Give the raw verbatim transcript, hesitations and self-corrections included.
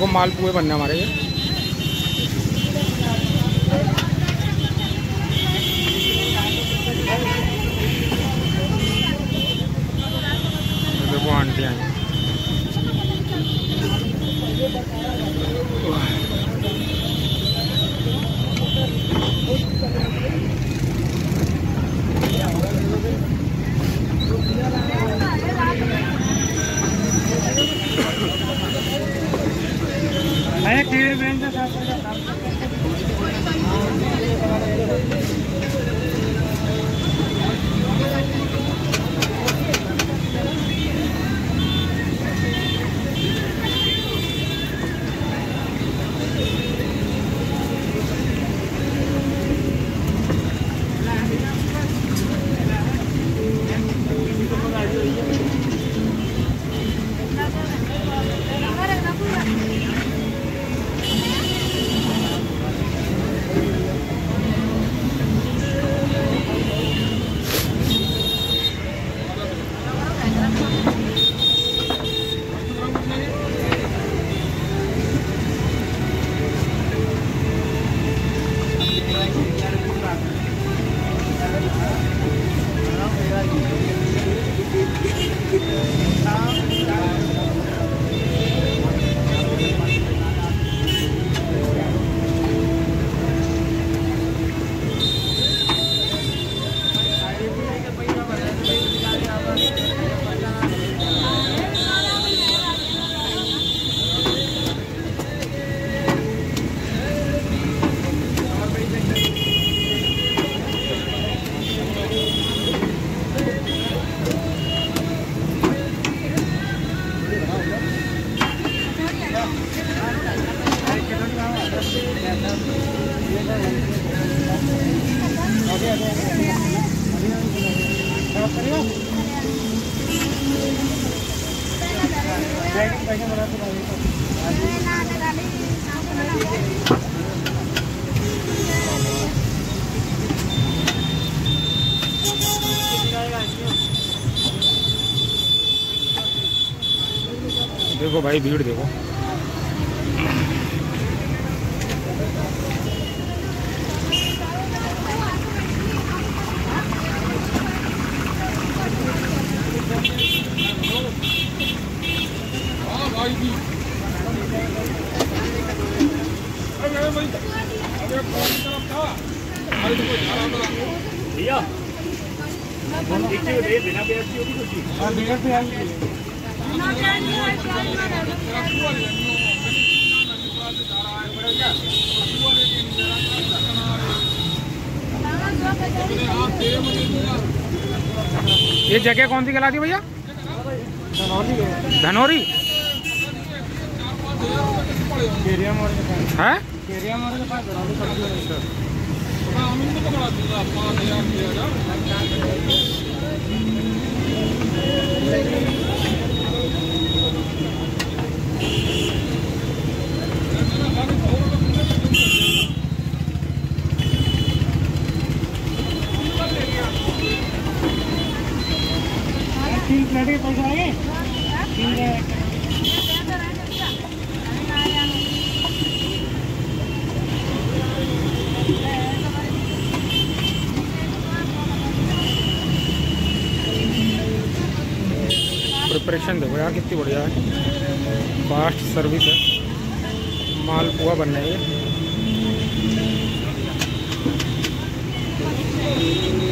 देखो मालपुए बनने हमारे ये। देखो आंटी आई देखो भाई भीड़ देखो। ये जगह कौन सी कहलाती है भैया? धनौरी है? तीन प्लेट के पैसे आएंगे? तीन प्रिपरेशन देखो यार कितनी बढ़िया है, फास्ट सर्विस है, मालपुआ बन रहा है।